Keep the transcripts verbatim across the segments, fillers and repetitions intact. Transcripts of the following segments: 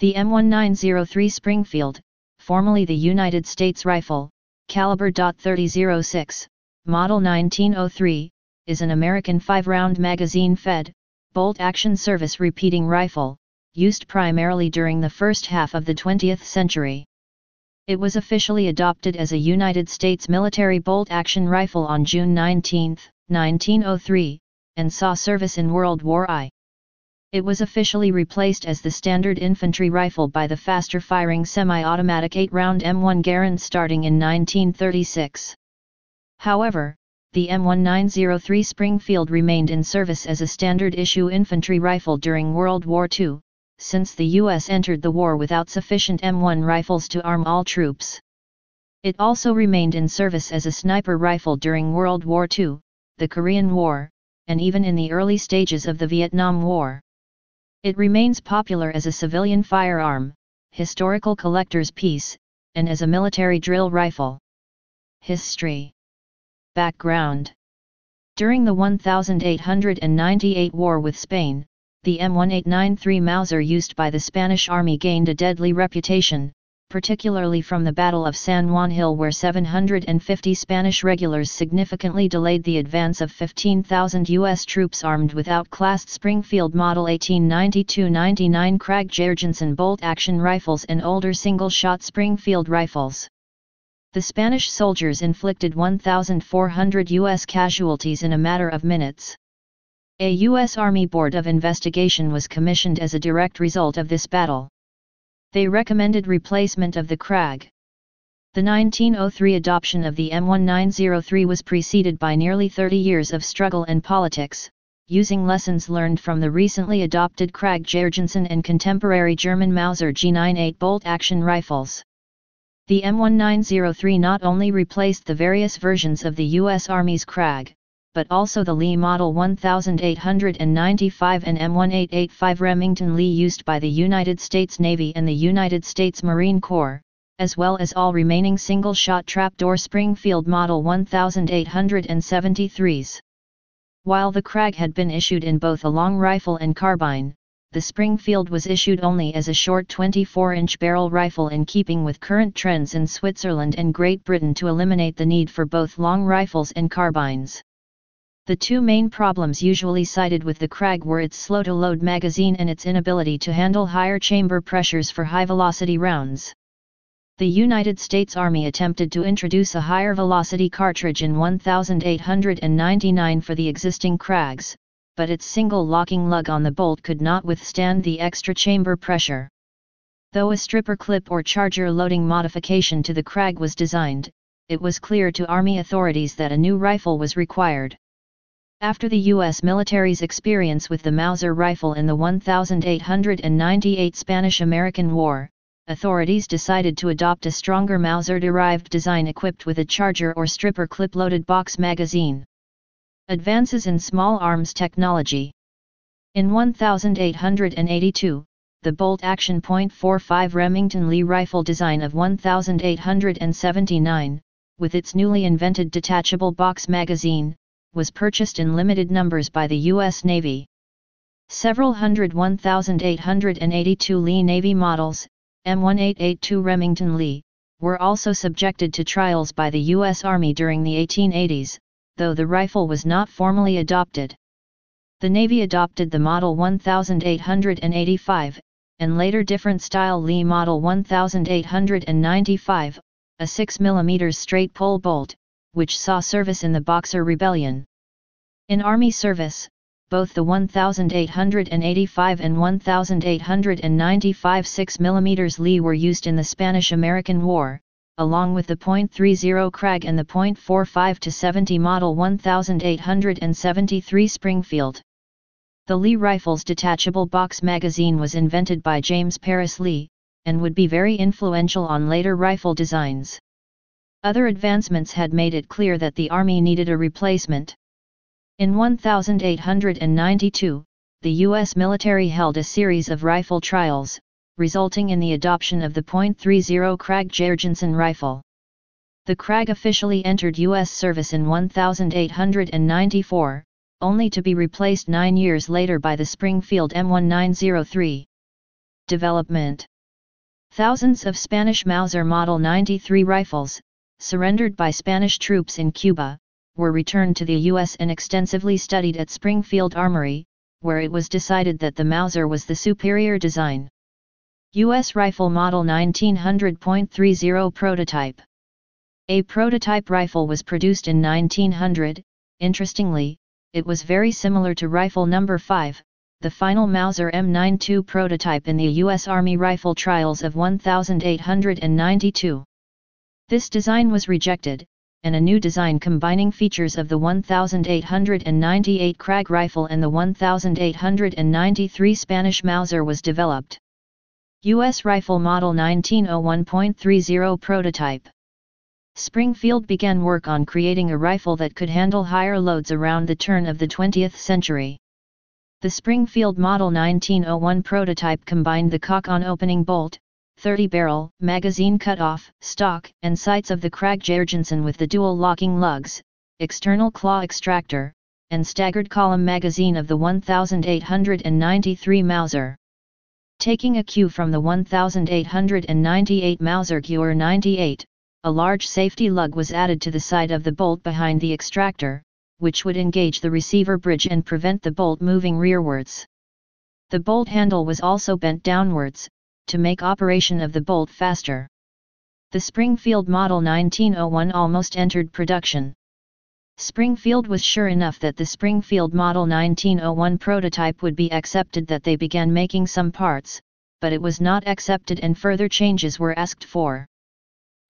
The M nineteen oh three Springfield, formerly the United States Rifle, caliber point three oh six, model nineteen oh three, is an American five round magazine-fed, bolt-action service repeating rifle, used primarily during the first half of the twentieth century. It was officially adopted as a United States military bolt-action rifle on June nineteenth, nineteen oh three, and saw service in World War one. It was officially replaced as the standard infantry rifle by the faster-firing semi-automatic eight round M one Garand starting in nineteen thirty-six. However, the M nineteen oh three Springfield remained in service as a standard-issue infantry rifle during World War two, since the U S entered the war without sufficient M one rifles to arm all troops. It also remained in service as a sniper rifle during World War two, the Korean War, and even in the early stages of the Vietnam War. It remains popular as a civilian firearm, historical collector's piece, and as a military drill rifle. History. Background. During the eighteen ninety-eight war with Spain, the M eighteen ninety-three Mauser used by the Spanish Army gained a deadly reputation, particularly from the Battle of San Juan Hill, where seven hundred fifty Spanish regulars significantly delayed the advance of fifteen thousand U S troops armed with outclassed Springfield Model eighteen ninety-two ninety-nine Krag-Jørgensen bolt-action rifles and older single-shot Springfield rifles. The Spanish soldiers inflicted one thousand four hundred U S casualties in a matter of minutes. A U S Army Board of Investigation was commissioned as a direct result of this battle. They recommended replacement of the Krag. The nineteen oh three adoption of the M nineteen oh three was preceded by nearly thirty years of struggle and politics, using lessons learned from the recently adopted Krag-Jørgensen and contemporary German Mauser G ninety-eight bolt-action rifles. The M nineteen oh three not only replaced the various versions of the U S Army's Krag, but also the Lee Model eighteen ninety-five and M eighteen eighty-five Remington Lee used by the United States Navy and the United States Marine Corps, as well as all remaining single-shot trapdoor Springfield Model eighteen seventy-threes. While the Krag had been issued in both a long rifle and carbine, the Springfield was issued only as a short twenty-four inch barrel rifle, in keeping with current trends in Switzerland and Great Britain to eliminate the need for both long rifles and carbines. The two main problems usually cited with the Krag were its slow-to-load magazine and its inability to handle higher chamber pressures for high-velocity rounds. The United States Army attempted to introduce a higher-velocity cartridge in eighteen ninety-nine for the existing Krags, but its single locking lug on the bolt could not withstand the extra chamber pressure. Though a stripper clip or charger loading modification to the Krag was designed, it was clear to Army authorities that a new rifle was required. After the U S military's experience with the Mauser rifle in the eighteen ninety-eight Spanish-American War, authorities decided to adopt a stronger Mauser-derived design equipped with a charger or stripper clip-loaded box magazine. Advances in small arms technology. In eighteen eighty-two, the bolt-action point four five Remington Lee rifle design of eighteen seventy-nine, with its newly invented detachable box magazine, was purchased in limited numbers by the U S Navy. Several hundred eighteen eighty-two Lee Navy models, M eighteen eighty-two Remington Lee, were also subjected to trials by the U S Army during the eighteen eighties, though the rifle was not formally adopted. The Navy adopted the Model eighteen eighty-five, and later different style Lee Model eighteen ninety-five, a six millimeter straight pole bolt, which saw service in the Boxer Rebellion. In Army service, both the eighteen eighty-five and eighteen ninety-five six millimeter Lee were used in the Spanish-American War, along with the point three oh Krag and the point four five to seventy Model eighteen seventy-three Springfield. The Lee rifle's detachable box magazine was invented by James Paris Lee, and would be very influential on later rifle designs. Other advancements had made it clear that the Army needed a replacement. In eighteen ninety-two, the U S military held a series of rifle trials, resulting in the adoption of the point three oh Krag-Jørgensen rifle. The Krag officially entered U S service in eighteen ninety-four, only to be replaced nine years later by the Springfield M nineteen oh three. Development. Thousands of Spanish Mauser Model ninety-three rifles, surrendered by Spanish troops in Cuba, were returned to the U S and extensively studied at Springfield Armory, where it was decided that the Mauser was the superior design. U S Rifle Model nineteen hundred point three zero Prototype. A prototype rifle was produced in nineteen hundred. Interestingly, it was very similar to rifle number five, the final Mauser M ninety-two prototype in the U S Army Rifle Trials of eighteen ninety-two. This design was rejected, and a new design combining features of the eighteen ninety-eight Krag rifle and the eighteen ninety-three Spanish Mauser was developed. U S Rifle Model nineteen oh one point three zero Prototype. Springfield began work on creating a rifle that could handle higher loads around the turn of the twentieth century. The Springfield Model nineteen oh one prototype combined the cock-on opening bolt, thirty barrel, magazine cutoff, stock, and sights of the Krag-Jørgensen with the dual locking lugs, external claw extractor, and staggered column magazine of the eighteen ninety-three Mauser. Taking a cue from the eighteen ninety-eight Mauser Gewehr ninety-eight, a large safety lug was added to the side of the bolt behind the extractor, which would engage the receiver bridge and prevent the bolt moving rearwards. The bolt handle was also bent downwards, to make operation of the bolt faster. The Springfield Model nineteen oh one almost entered production. Springfield was sure enough that the Springfield Model nineteen oh one prototype would be accepted that they began making some parts, but it was not accepted and further changes were asked for.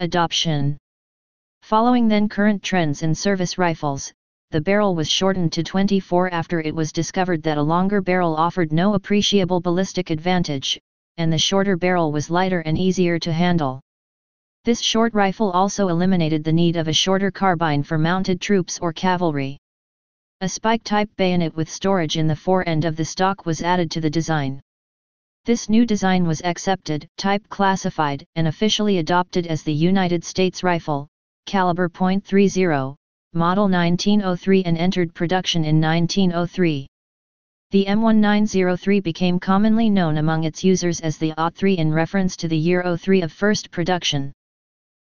Adoption. Following then current trends in service rifles, the barrel was shortened to twenty-four after it was discovered that a longer barrel offered no appreciable ballistic advantage, and the shorter barrel was lighter and easier to handle. This short rifle also eliminated the need of a shorter carbine for mounted troops or cavalry. A spike-type bayonet with storage in the fore end of the stock was added to the design. This new design was accepted, type classified, and officially adopted as the United States Rifle, caliber point three zero. Model nineteen oh three and entered production in nineteen oh three. The M nineteen oh three became commonly known among its users as the A three in reference to the year oh three of first production.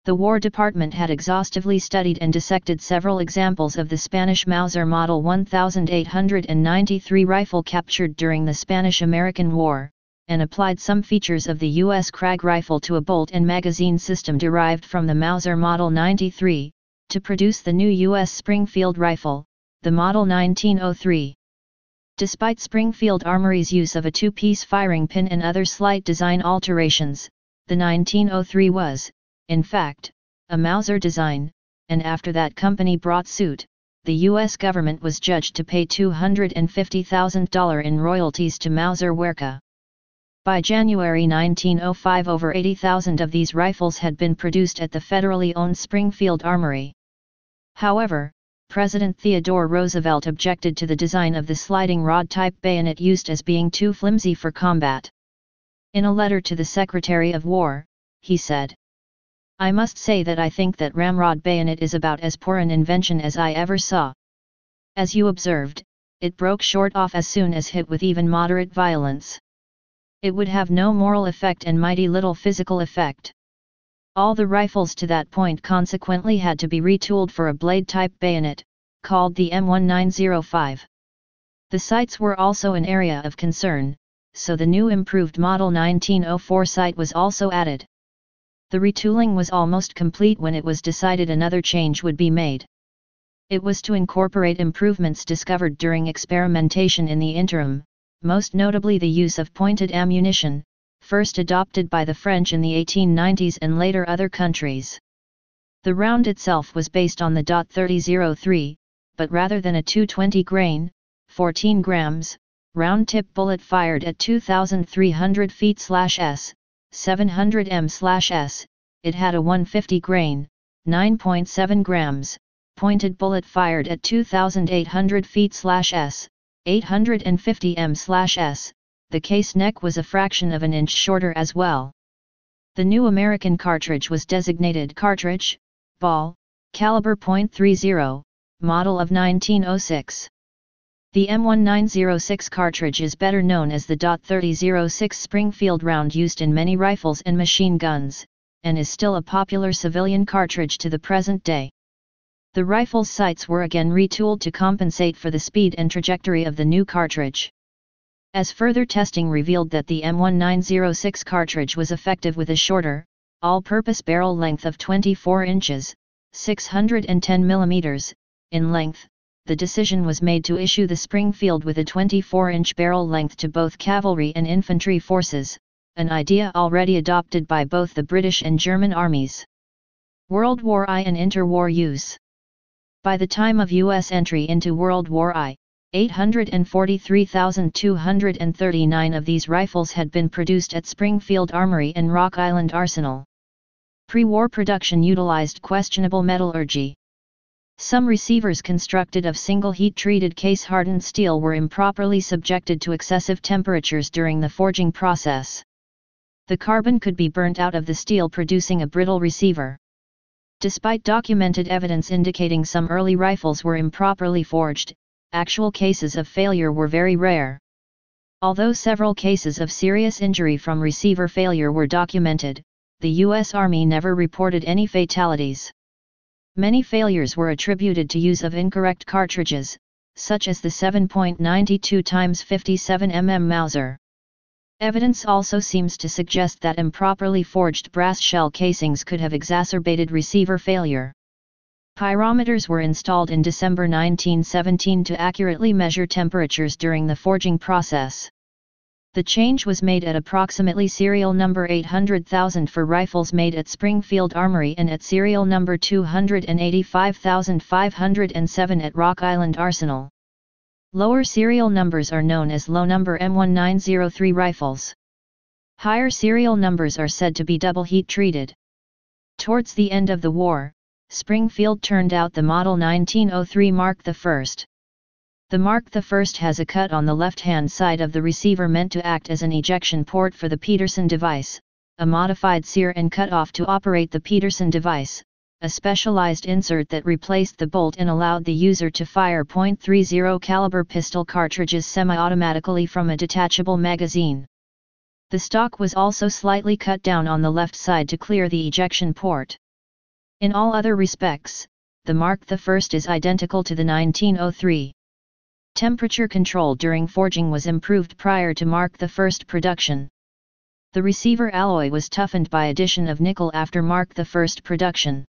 The War Department had exhaustively studied and dissected several examples of the Spanish Mauser Model eighteen ninety-three rifle captured during the Spanish-American War, and applied some features of the U S Krag rifle to a bolt and magazine system derived from the Mauser Model ninety-three. To produce the new U S Springfield rifle, the Model nineteen oh three. Despite Springfield Armory's use of a two-piece firing pin and other slight design alterations, the nineteen oh three was, in fact, a Mauser design, and after that company brought suit, the U S government was judged to pay two hundred fifty thousand dollars in royalties to Mauser Werke. By January nineteen oh five, over eighty thousand of these rifles had been produced at the federally owned Springfield Armory. However, President Theodore Roosevelt objected to the design of the sliding rod-type bayonet used as being too flimsy for combat. In a letter to the Secretary of War, he said, "I must say that I think that ramrod bayonet is about as poor an invention as I ever saw. As you observed, it broke short off as soon as hit with even moderate violence. It would have no moral effect and mighty little physical effect." All the rifles to that point consequently had to be retooled for a blade-type bayonet, called the M nineteen oh five. The sights were also an area of concern, so the new improved Model nineteen oh four sight was also added. The retooling was almost complete when it was decided another change would be made. It was to incorporate improvements discovered during experimentation in the interim, most notably the use of pointed ammunition, first adopted by the French in the eighteen nineties and later other countries. The round itself was based on the point three oh three, but rather than a two hundred twenty grain, fourteen grams, round-tip bullet fired at two thousand three hundred feet/s, seven hundred meters/s, it had a one hundred fifty grain, nine point seven grams, pointed bullet fired at two thousand eight hundred feet/s, eight hundred fifty meters/s, the case neck was a fraction of an inch shorter as well. The new American cartridge was designated cartridge, ball, caliber point three zero, model of nineteen oh six. The M nineteen oh six cartridge is better known as the .thirty oh six Springfield round used in many rifles and machine guns, and is still a popular civilian cartridge to the present day. The rifle's sights were again retooled to compensate for the speed and trajectory of the new cartridge. As further testing revealed that the M nineteen oh six cartridge was effective with a shorter, all-purpose barrel length of twenty-four inches, six hundred ten millimeters, in length, the decision was made to issue the Springfield with a twenty-four inch barrel length to both cavalry and infantry forces, an idea already adopted by both the British and German armies. World War one and interwar use. By the time of U S entry into World War one, eight hundred forty-three thousand two hundred thirty-nine of these rifles had been produced at Springfield Armory and Rock Island Arsenal. Pre-war production utilized questionable metallurgy. Some receivers constructed of single heat-treated case-hardened steel were improperly subjected to excessive temperatures during the forging process. The carbon could be burnt out of the steel, producing a brittle receiver. Despite documented evidence indicating some early rifles were improperly forged, actual cases of failure were very rare. Although several cases of serious injury from receiver failure were documented, the U S Army never reported any fatalities. Many failures were attributed to use of incorrect cartridges, such as the seven point nine two by fifty-seven millimeter Mauser. Evidence also seems to suggest that improperly forged brass shell casings could have exacerbated receiver failure. Pyrometers were installed in December nineteen seventeen to accurately measure temperatures during the forging process. The change was made at approximately serial number eight hundred thousand for rifles made at Springfield Armory and at serial number two hundred eighty-five thousand five hundred seven at Rock Island Arsenal. Lower serial numbers are known as low-number M nineteen oh three rifles. Higher serial numbers are said to be double heat-treated. Towards the end of the war, Springfield turned out the Model nineteen oh three Mark the First. The Mark the First has a cut on the left-hand side of the receiver meant to act as an ejection port for the Peterson device, a modified sear and cut-off to operate the Peterson device, a specialized insert that replaced the bolt and allowed the user to fire point three oh caliber pistol cartridges semi-automatically from a detachable magazine. The stock was also slightly cut down on the left side to clear the ejection port. In all other respects, the Mark the First is identical to the nineteen oh three. Temperature control during forging was improved prior to Mark the First production. The receiver alloy was toughened by addition of nickel after Mark the First production.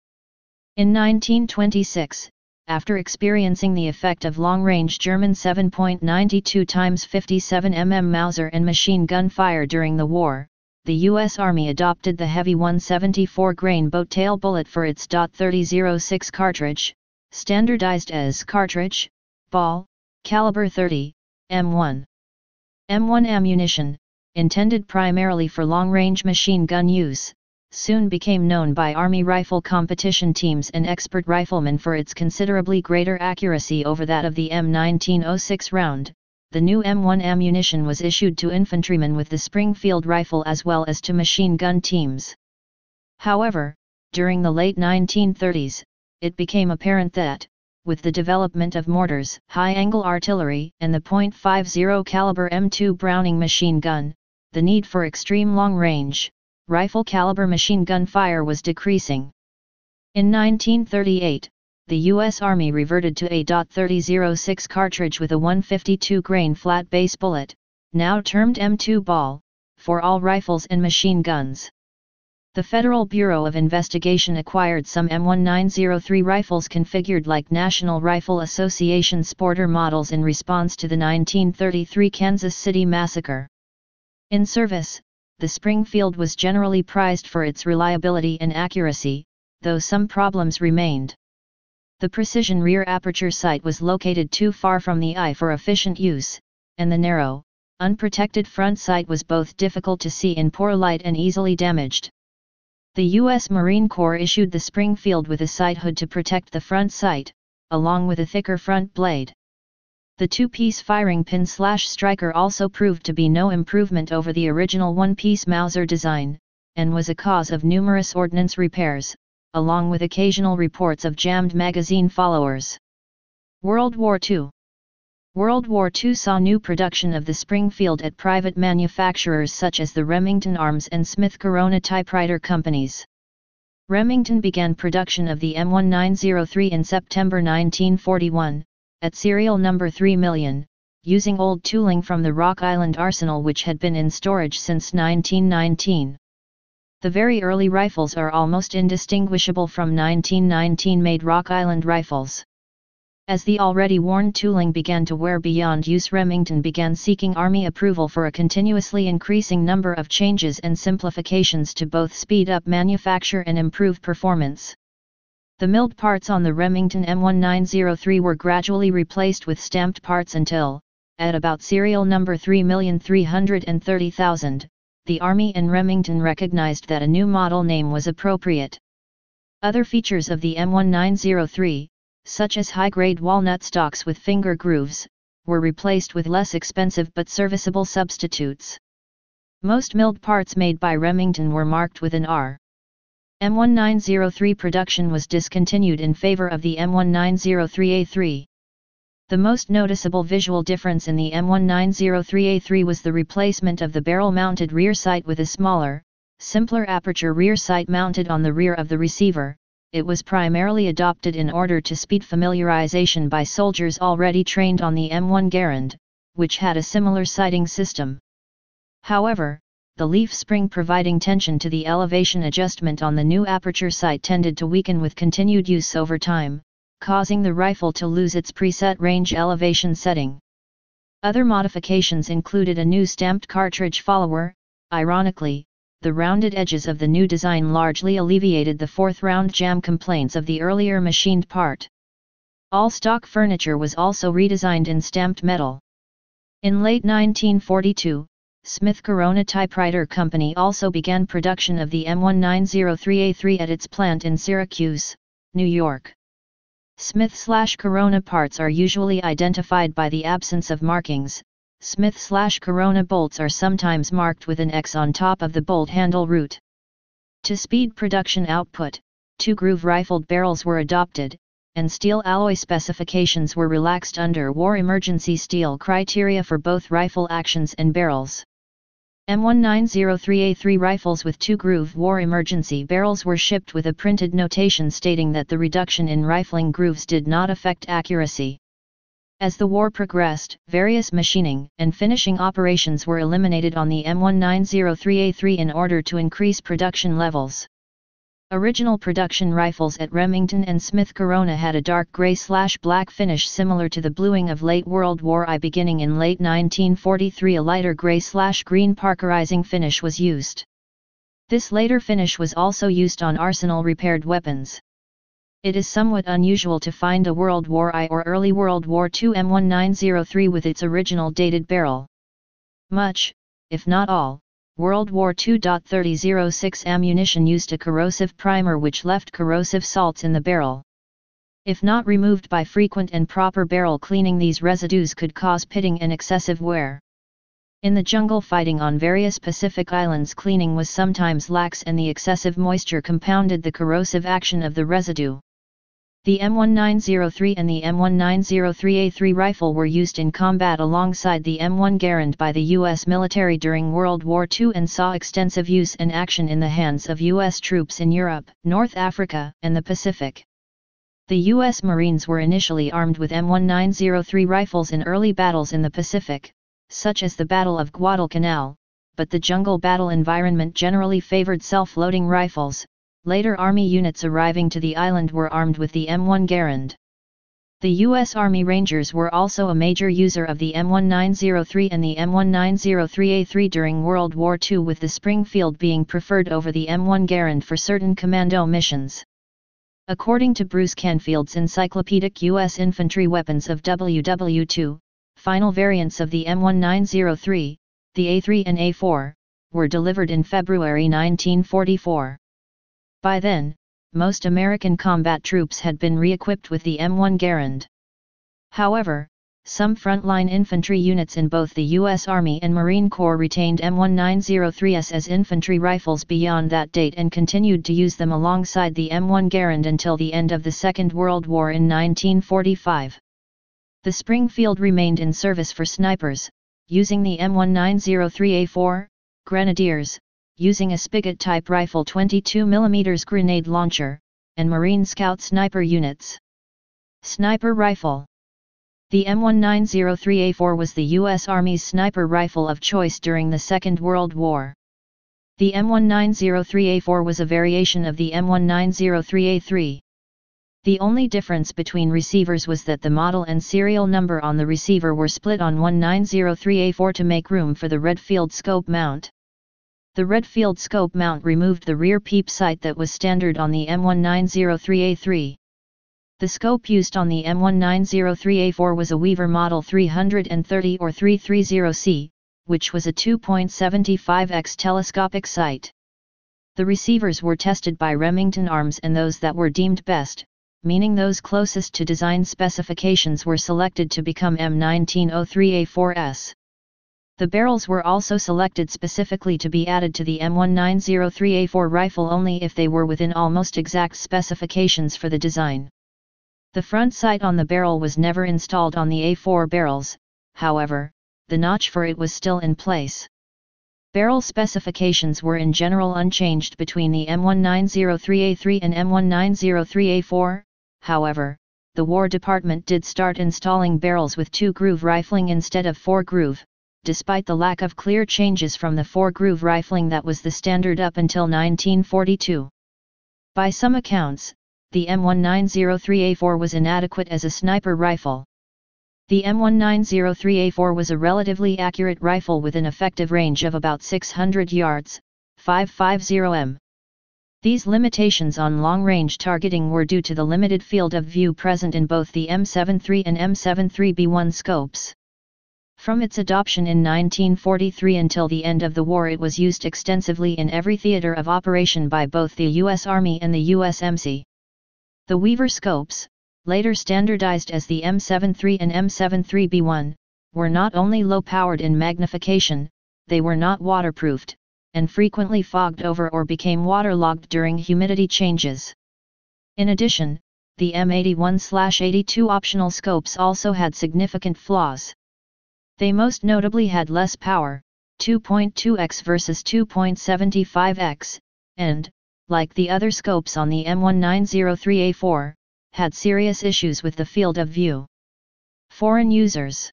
In nineteen twenty-six, after experiencing the effect of long-range German seven point nine two by fifty-seven millimeter Mauser and machine gun fire during the war, the U S Army adopted the heavy one seventy-four grain boat-tail bullet for its .thirty oh six cartridge, standardized as cartridge, ball, caliber thirty, M one. M one ammunition, intended primarily for long-range machine gun use, soon became known by Army rifle competition teams and expert riflemen for its considerably greater accuracy over that of the M nineteen oh six round. The new M one ammunition was issued to infantrymen with the Springfield rifle as well as to machine gun teams. However, during the late nineteen thirties, it became apparent that, with the development of mortars, high-angle artillery, and the point five oh caliber M two Browning machine gun, the need for extreme long-range, rifle-caliber machine gun fire was decreasing. In nineteen thirty-eight, the U S Army reverted to a .thirty oh six cartridge with a one fifty-two grain flat-base bullet, now termed M two ball, for all rifles and machine guns. The Federal Bureau of Investigation acquired some M nineteen oh three rifles configured like National Rifle Association Sporter models in response to the nineteen thirty-three Kansas City massacre. In service, the Springfield was generally prized for its reliability and accuracy, though some problems remained. The precision rear aperture sight was located too far from the eye for efficient use, and the narrow, unprotected front sight was both difficult to see in poor light and easily damaged. The U S Marine Corps issued the Springfield with a sight hood to protect the front sight, along with a thicker front blade. The two-piece firing pin/striker also proved to be no improvement over the original one-piece Mauser design, and was a cause of numerous ordnance repairs, along with occasional reports of jammed magazine followers. World War two. World War Two saw new production of the Springfield at private manufacturers such as the Remington Arms and Smith Corona typewriter companies. Remington began production of the M nineteen oh three in September nineteen forty-one, at serial number three million, using old tooling from the Rock Island arsenal which had been in storage since nineteen nineteen. The very early rifles are almost indistinguishable from nineteen nineteen-made Rock Island rifles. As the already worn tooling began to wear beyond use, Remington began seeking Army approval for a continuously increasing number of changes and simplifications to both speed up manufacture and improve performance. The milled parts on the Remington M nineteen oh three were gradually replaced with stamped parts until, at about serial number three million three hundred thirty thousand, the Army and Remington recognized that a new model name was appropriate. Other features of the M nineteen oh three, such as high-grade walnut stocks with finger grooves, were replaced with less expensive but serviceable substitutes. Most milled parts made by Remington were marked with an R. M nineteen oh three production was discontinued in favor of the M nineteen oh three A three. The most noticeable visual difference in the M nineteen oh three A three was the replacement of the barrel-mounted rear sight with a smaller, simpler aperture rear sight mounted on the rear of the receiver. It was primarily adopted in order to speed familiarization by soldiers already trained on the M one Garand, which had a similar sighting system. However, the leaf spring providing tension to the elevation adjustment on the new aperture sight tended to weaken with continued use over time, causing the rifle to lose its preset range elevation setting. Other modifications included a new stamped cartridge follower. Ironically, the rounded edges of the new design largely alleviated the fourth round jam complaints of the earlier machined part. All stock furniture was also redesigned in stamped metal. In late nineteen forty-two, Smith Corona Typewriter Company also began production of the M nineteen oh three A three at its plant in Syracuse, New York. Smith/Corona parts are usually identified by the absence of markings. Smith/Corona bolts are sometimes marked with an X on top of the bolt handle root. To speed production output, two-groove rifled barrels were adopted, and steel alloy specifications were relaxed under war emergency steel criteria for both rifle actions and barrels. M nineteen oh three A three rifles with two-groove war emergency barrels were shipped with a printed notation stating that the reduction in rifling grooves did not affect accuracy. As the war progressed, various machining and finishing operations were eliminated on the M nineteen oh three A three in order to increase production levels. Original production rifles at Remington and Smith Corona had a dark gray-slash-black finish similar to the bluing of late World War I. Beginning in late nineteen forty-three, a lighter gray-slash-green parkerizing finish was used. This later finish was also used on arsenal-repaired weapons. It is somewhat unusual to find a World War I or early World War Two M nineteen oh three with its original dated barrel. Much, if not all, World War two point three oh six ammunition used a corrosive primer which left corrosive salts in the barrel. If not removed by frequent and proper barrel cleaning, these residues could cause pitting and excessive wear. In the jungle fighting on various Pacific islands, cleaning was sometimes lax and the excessive moisture compounded the corrosive action of the residue. The M nineteen oh three and the M nineteen oh three A three rifle were used in combat alongside the M one Garand by the U S military during World War Two and saw extensive use and action in the hands of U S troops in Europe, North Africa, and the Pacific. The U S Marines were initially armed with M nineteen oh three rifles in early battles in the Pacific, such as the Battle of Guadalcanal, but the jungle battle environment generally favored self-loading rifles. Later Army units arriving to the island were armed with the M one Garand. The U S Army Rangers were also a major user of the M nineteen oh three and the M nineteen oh three A three during World War Two, with the Springfield being preferred over the M one Garand for certain commando missions. According to Bruce Canfield's Encyclopedic U S Infantry Weapons of World War Two, final variants of the M nineteen oh three, the A three and A four, were delivered in February nineteen forty-four. By then, most American combat troops had been re-equipped with the M one Garand. However, some frontline infantry units in both the U S Army and Marine Corps retained M nineteen oh threes as infantry rifles beyond that date and continued to use them alongside the M one Garand until the end of the Second World War in nineteen forty-five. the Springfield remained in service for snipers, using the M nineteen oh three A four, Grenadiers, using a spigot-type rifle twenty-two millimeter grenade launcher, and Marine Scout sniper units. Sniper rifle. The M nineteen oh three A four was the U S Army's sniper rifle of choice during the Second World War. The M nineteen oh three A four was a variation of the M nineteen oh three A three. The only difference between receivers was that the model and serial number on the receiver were split on M nineteen oh three A four to make room for the Redfield scope mount. The Redfield scope mount removed the rear peep sight that was standard on the M nineteen oh three A three. The scope used on the M nineteen oh three A four was a Weaver Model three thirty or three thirty C, which was a two point seven five x telescopic sight. The receivers were tested by Remington Arms, and those that were deemed best, meaning those closest to design specifications, were selected to become M nineteen oh three A fours. The barrels were also selected specifically to be added to the M nineteen oh three A four rifle only if they were within almost exact specifications for the design. The front sight on the barrel was never installed on the A four barrels, however, the notch for it was still in place. Barrel specifications were in general unchanged between the M nineteen oh three A three and M nineteen oh three A four, however, the War Department did start installing barrels with two-groove rifling instead of four-groove, despite the lack of clear changes from the four-groove rifling that was the standard up until nineteen forty-two. By some accounts, the M nineteen oh three A four was inadequate as a sniper rifle. The M nineteen oh three A four was a relatively accurate rifle with an effective range of about six hundred yards, five hundred fifty meters. These limitations on long-range targeting were due to the limited field of view present in both the M seventy-three and M seventy-three B one scopes. From its adoption in nineteen forty-three until the end of the war, it was used extensively in every theater of operation by both the U S Army and the U S M C. The Weaver scopes, later standardized as the M seventy-three and M seventy-three B one, were not only low-powered in magnification, they were not waterproofed, and frequently fogged over or became waterlogged during humidity changes. In addition, the M eighty-one dash eighty-two optional scopes also had significant flaws. They most notably had less power, two point two x versus two point seven five x, and, like the other scopes on the M nineteen oh three A four, had serious issues with the field of view. Foreign users.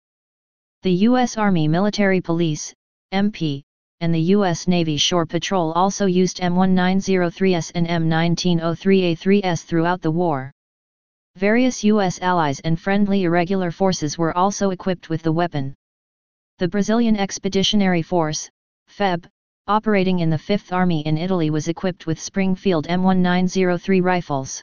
The U S Army Military Police, M P, and the U S Navy Shore Patrol also used M nineteen oh threes and M nineteen oh three A threes throughout the war. Various U S allies and friendly irregular forces were also equipped with the weapon. The Brazilian Expeditionary Force, F E B, operating in the Fifth Army in Italy, was equipped with Springfield M nineteen oh three rifles.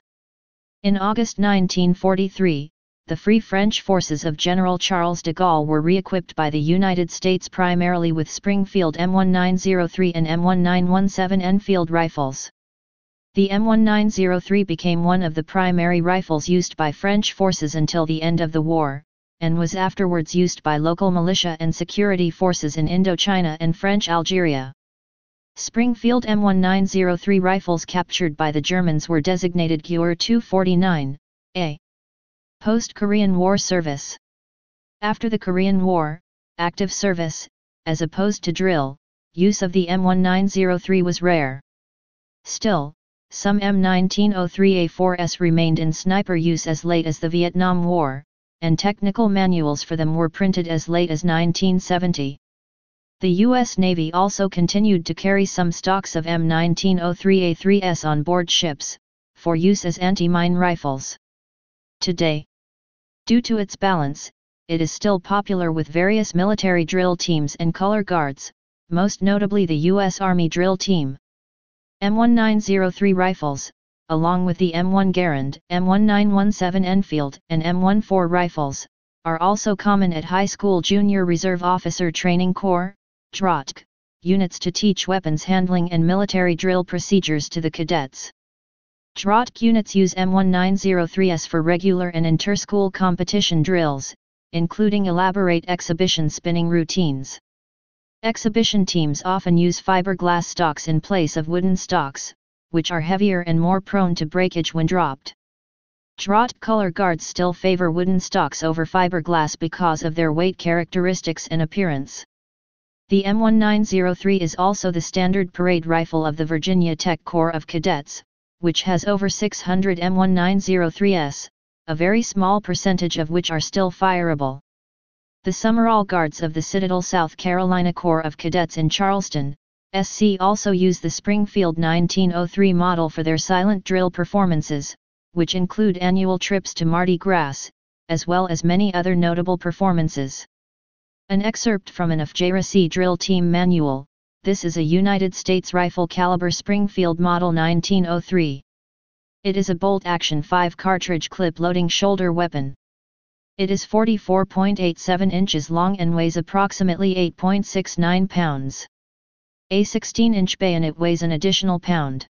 In August nineteen forty-three, the Free French forces of General Charles de Gaulle were re-equipped by the United States primarily with Springfield M nineteen oh three and M nineteen seventeen Enfield rifles. The M nineteen oh three became one of the primary rifles used by French forces until the end of the war, and was afterwards used by local militia and security forces in Indochina and French Algeria. Springfield M nineteen oh three rifles captured by the Germans were designated Gewehr two forty-nine A. Post-Korean War service. After the Korean War, active service, as opposed to drill, use of the M nineteen oh three was rare. Still, some M nineteen oh three A fours remained in sniper use as late as the Vietnam War, and technical manuals for them were printed as late as nineteen seventy. The U S Navy also continued to carry some stocks of M nineteen oh three A threes on board ships, for use as anti-mine rifles. Today, due to its balance, it is still popular with various military drill teams and color guards, most notably the U S Army drill team. M nineteen oh three rifles, along with the M one Garand, M nineteen seventeen Enfield, and M fourteen rifles, are also common at high school junior reserve officer training corps, J R O T C, units to teach weapons handling and military drill procedures to the cadets. J R O T C units use M nineteen oh threes for regular and inter-school competition drills, including elaborate exhibition spinning routines. Exhibition teams often use fiberglass stocks in place of wooden stocks, which are heavier and more prone to breakage when dropped. J R O T C color guards still favor wooden stocks over fiberglass because of their weight characteristics and appearance. The M nineteen oh three is also the standard parade rifle of the Virginia Tech Corps of Cadets, which has over six hundred M nineteen oh threes, a very small percentage of which are still fireable. The Summerall Guards of the Citadel South Carolina Corps of Cadets in Charleston, S C also use the Springfield nineteen oh three model for their silent drill performances, which include annual trips to Mardi Gras, as well as many other notable performances. An excerpt from an F J R O T C drill team manual, this is a United States rifle caliber Springfield Model nineteen oh three. It is a bolt-action five-cartridge clip-loading shoulder weapon. It is forty-four point eight seven inches long and weighs approximately eight point six nine pounds. A sixteen inch bayonet weighs an additional pound.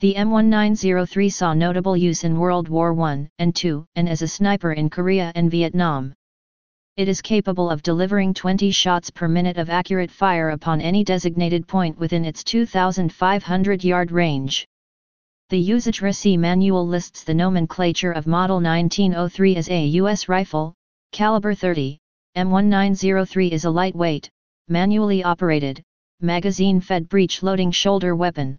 The M nineteen oh three saw notable use in World War One and Two and as a sniper in Korea and Vietnam. It is capable of delivering twenty shots per minute of accurate fire upon any designated point within its two thousand five hundred yard range. The U S J R O T C manual lists the nomenclature of Model nineteen oh three as a U S rifle, caliber thirty. M nineteen oh three is a lightweight, manually operated, magazine-fed breech-loading shoulder weapon.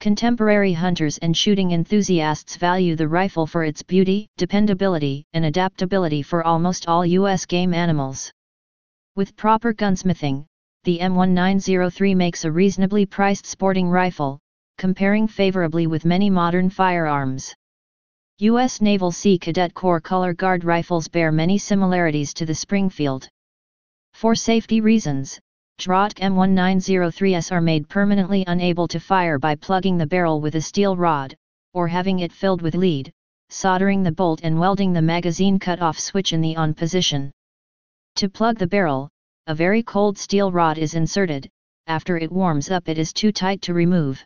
Contemporary hunters and shooting enthusiasts value the rifle for its beauty, dependability, and adaptability for almost all U S game animals. With proper gunsmithing, the M nineteen oh three makes a reasonably priced sporting rifle, comparing favorably with many modern firearms. U S Naval Sea Cadet Corps Color Guard rifles bear many similarities to the Springfield. For safety reasons, J R O T C M nineteen oh threes are made permanently unable to fire by plugging the barrel with a steel rod, or having it filled with lead, soldering the bolt and welding the magazine cutoff switch in the on position. To plug the barrel, a very cold steel rod is inserted. After it warms up, it is too tight to remove.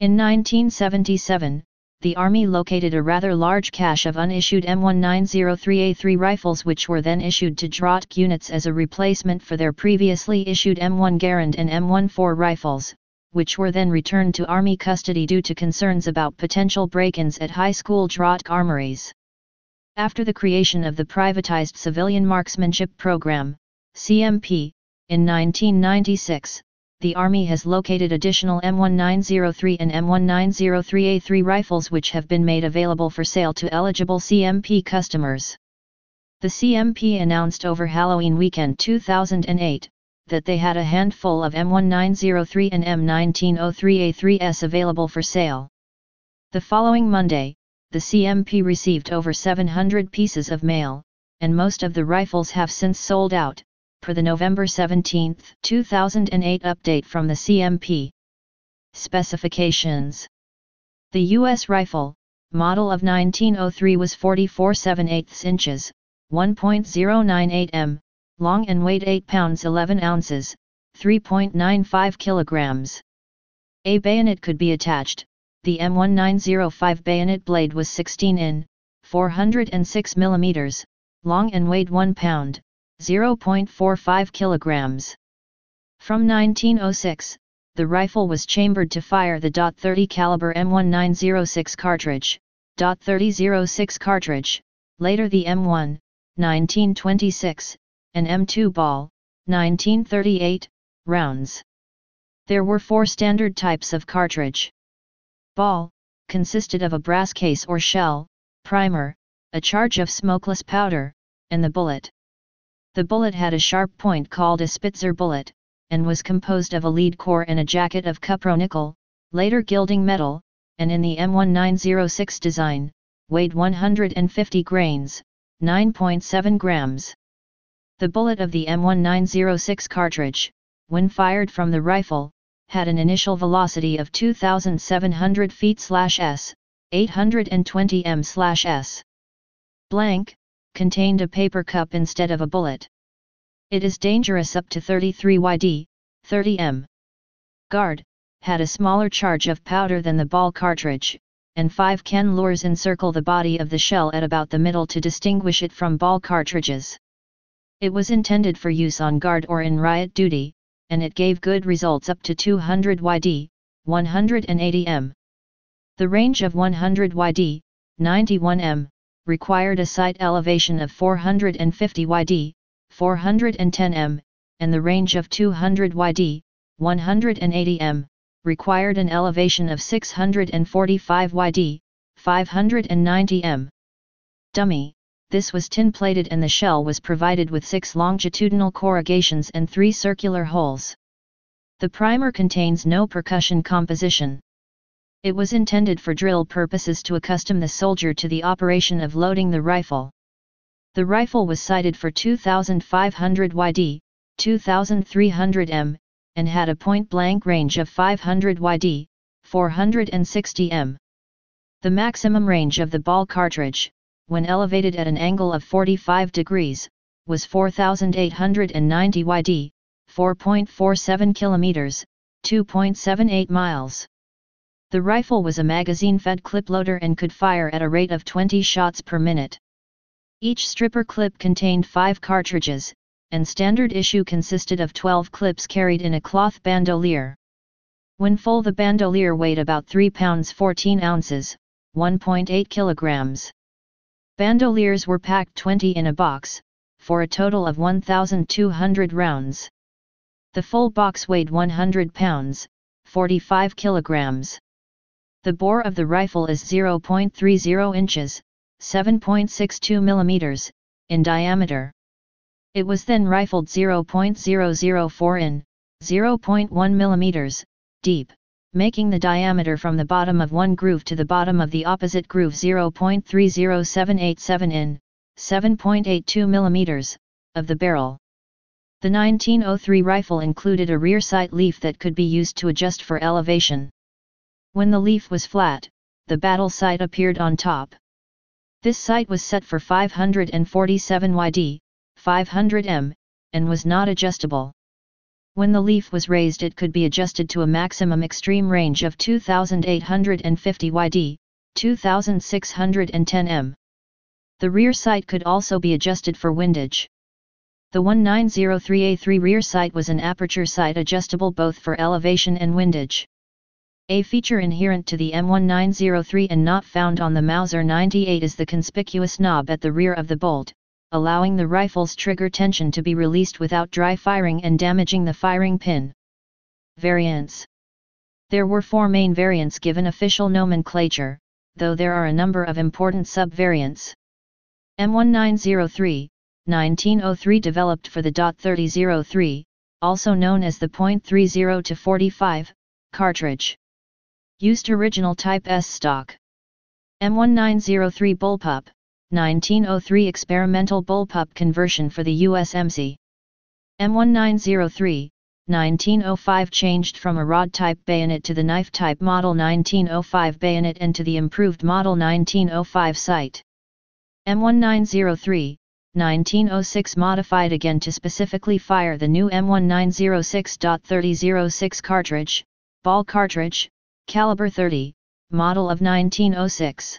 In nineteen seventy-seven, the Army located a rather large cache of unissued M nineteen oh three A three rifles which were then issued to J R O T C units as a replacement for their previously issued M one Garand and M fourteen rifles, which were then returned to Army custody due to concerns about potential break-ins at high school J R O T C armories. After the creation of the privatized Civilian Marksmanship Program, C M P, in nineteen ninety-six, the Army has located additional M nineteen oh three and M nineteen oh three A three rifles which have been made available for sale to eligible C M P customers. The C M P announced over Halloween weekend two thousand eight, that they had a handful of M nineteen oh three and M nineteen oh three A threes available for sale. The following Monday, the C M P received over seven hundred pieces of mail, and most of the rifles have since sold out, per the November seventeenth two thousand eight update from the C M P. Specifications. The U S rifle, model of nineteen oh three was forty-four seven eighths inches, one point zero nine eight meters, long and weight eight pounds eleven ounces, three point nine five kilograms. A bayonet could be attached. The M nineteen oh five bayonet blade was sixteen inches, four hundred six millimeters, long and weighed one pound. zero point four five kilograms. From nineteen oh six, the rifle was chambered to fire the .thirty caliber M nineteen oh six cartridge, .thirty oh six cartridge, later the M one, nineteen twenty-six, and M two ball, nineteen thirty-eight, rounds. There were four standard types of cartridge. Ball consisted of a brass case or shell, primer, a charge of smokeless powder, and the bullet. The bullet had a sharp point called a Spitzer bullet, and was composed of a lead core and a jacket of cupronickel, later gilding metal, and in the M nineteen oh six design, weighed one hundred fifty grains, nine point seven grams. The bullet of the M nineteen oh six cartridge, when fired from the rifle, had an initial velocity of two thousand seven hundred feet per second, eight hundred twenty meters per second. Blank contained a paper cup instead of a bullet. It is dangerous up to thirty-three yards, thirty meters. Guard had a smaller charge of powder than the ball cartridge, and five Ken lures encircle the body of the shell at about the middle to distinguish it from ball cartridges. It was intended for use on guard or in riot duty, and it gave good results up to two hundred yards, one hundred eighty meters. The range of one hundred yards, ninety-one meters, required a sight elevation of four hundred fifty yards, four hundred ten meters, and the range of two hundred yards, one hundred eighty meters, required an elevation of six hundred forty-five yards, five hundred ninety meters. Dummy, this was tin-plated and the shell was provided with six longitudinal corrugations and three circular holes. The primer contains no percussion composition. It was intended for drill purposes to accustom the soldier to the operation of loading the rifle. The rifle was sighted for two thousand five hundred yards, two thousand three hundred meters, and had a point-blank range of five hundred yards, four hundred sixty meters. The maximum range of the ball cartridge, when elevated at an angle of forty-five degrees, was four thousand eight hundred ninety yards, four point four seven kilometers, two point seven eight miles. The rifle was a magazine-fed clip loader and could fire at a rate of twenty shots per minute. Each stripper clip contained five cartridges, and standard issue consisted of twelve clips carried in a cloth bandolier. When full, the bandolier weighed about three pounds fourteen ounces, one point eight kilograms. Bandoliers were packed twenty in a box, for a total of one thousand two hundred rounds. The full box weighed one hundred pounds, forty-five kilograms. The bore of the rifle is zero point three zero inches, seven point six two millimeters, in diameter. It was then rifled zero point zero zero four in, zero point one millimeters, deep, making the diameter from the bottom of one groove to the bottom of the opposite groove zero point three zero seven eight seven in, seven point eight two millimeters, of the barrel. The nineteen oh three rifle included a rear sight leaf that could be used to adjust for elevation. When the leaf was flat, the battle sight appeared on top. This sight was set for five hundred forty-seven yards, five hundred meters, and was not adjustable. When the leaf was raised, it could be adjusted to a maximum extreme range of two thousand eight hundred fifty yards, two thousand six hundred ten meters. The rear sight could also be adjusted for windage. The nineteen oh three A three rear sight was an aperture sight adjustable both for elevation and windage. A feature inherent to the M nineteen oh three and not found on the Mauser ninety-eight is the conspicuous knob at the rear of the bolt, allowing the rifle's trigger tension to be released without dry firing and damaging the firing pin. Variants. There were four main variants given official nomenclature, though there are a number of important sub-variants. M nineteen oh three, nineteen oh three developed for the .thirty oh three, also known as the point three zero to forty-five, cartridge. Used original Type S stock. M nineteen oh three bullpup, nineteen oh three experimental bullpup conversion for the U S M C. M nineteen oh three, nineteen oh five changed from a rod-type bayonet to the knife-type Model nineteen oh five bayonet and to the improved Model nineteen oh five sight. M nineteen oh three, nineteen oh six modified again to specifically fire the new M nineteen oh six point three oh six cartridge, ball cartridge, caliber thirty, model of nineteen oh six.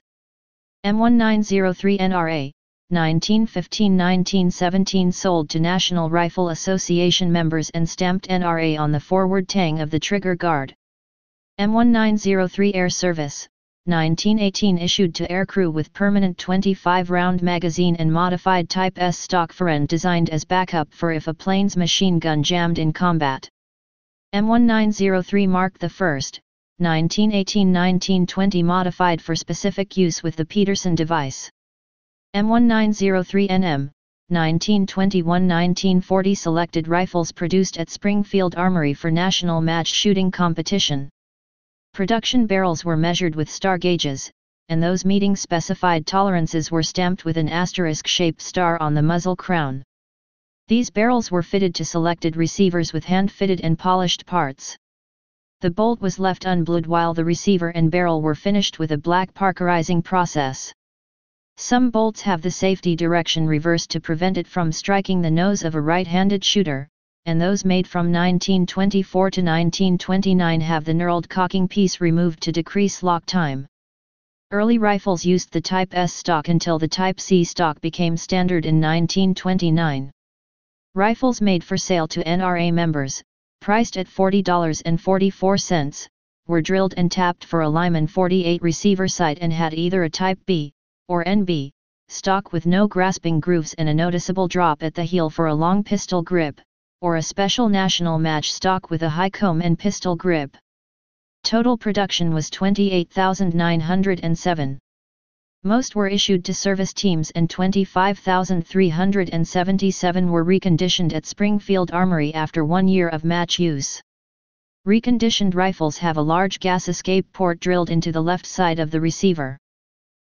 M nineteen oh three N R A, nineteen fifteen to nineteen seventeen sold to National Rifle Association members and stamped N R A on the forward tang of the trigger guard. M nineteen oh three Air Service, nineteen eighteen issued to aircrew with permanent twenty-five round magazine and modified Type S stock Garand designed as backup for if a plane's machine gun jammed in combat. M nineteen oh three Mark I, nineteen eighteen to nineteen twenty modified for specific use with the Peterson device. M nineteen oh three N M, nineteen twenty-one to nineteen forty selected rifles produced at Springfield Armory for national match shooting competition. Production barrels were measured with star gauges, and those meeting specified tolerances were stamped with an asterisk-shaped star on the muzzle crown. These barrels were fitted to selected receivers with hand-fitted and polished parts. The bolt was left unblued while the receiver and barrel were finished with a black parkerizing process. Some bolts have the safety direction reversed to prevent it from striking the nose of a right-handed shooter, and those made from nineteen twenty-four to nineteen twenty-nine have the knurled cocking piece removed to decrease lock time. Early rifles used the Type S stock until the Type C stock became standard in nineteen twenty-nine. Rifles made for sale to N R A members, priced at forty dollars and forty-four cents, were drilled and tapped for a Lyman forty-eight receiver sight and had either a Type B, or N B, stock with no grasping grooves and a noticeable drop at the heel for a long pistol grip, or a special national match stock with a high comb and pistol grip. Total production was twenty-eight thousand nine hundred seven. Most were issued to service teams and twenty-five thousand three hundred seventy-seven were reconditioned at Springfield Armory after one year of match use. Reconditioned rifles have a large gas escape port drilled into the left side of the receiver.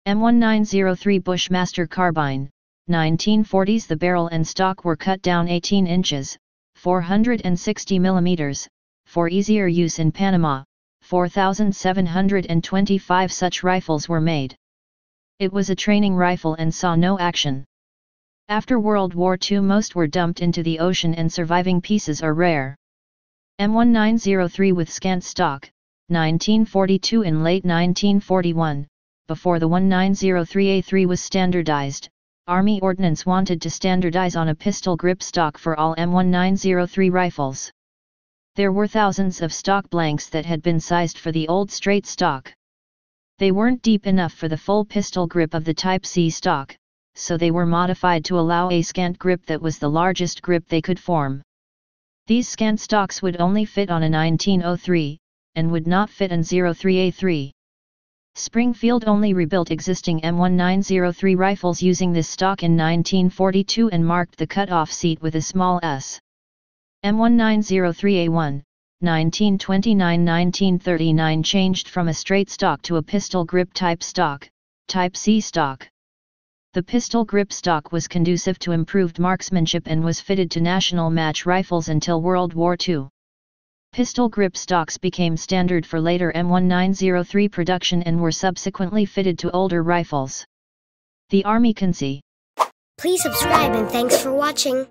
M nineteen oh three Bushmaster Carbine, nineteen forties. The barrel and stock were cut down eighteen inches, four hundred sixty millimeters, for easier use in Panama. four thousand seven hundred twenty-five such rifles were made. It was a training rifle and saw no action. After World War Two, most were dumped into the ocean and surviving pieces are rare. M nineteen oh three with scant stock, nineteen forty-two. In late nineteen forty-one, before the M nineteen oh three A three was standardized, Army Ordnance wanted to standardize on a pistol grip stock for all M nineteen oh three rifles. There were thousands of stock blanks that had been sized for the old straight stock. They weren't deep enough for the full pistol grip of the Type C stock, so they were modified to allow a scant grip that was the largest grip they could form. These scant stocks would only fit on a nineteen oh three, and would not fit an oh three A three. Springfield only rebuilt existing M nineteen oh three rifles using this stock in nineteen forty-two and marked the cutoff seat with a small S. M nineteen oh three A one, nineteen twenty-nine to nineteen thirty-nine changed from a straight stock to a pistol grip type stock, Type C stock. The pistol grip stock was conducive to improved marksmanship and was fitted to national match rifles until World War Two. Pistol grip stocks became standard for later M nineteen oh three production and were subsequently fitted to older rifles. The Army can see. Please subscribe and thanks for watching.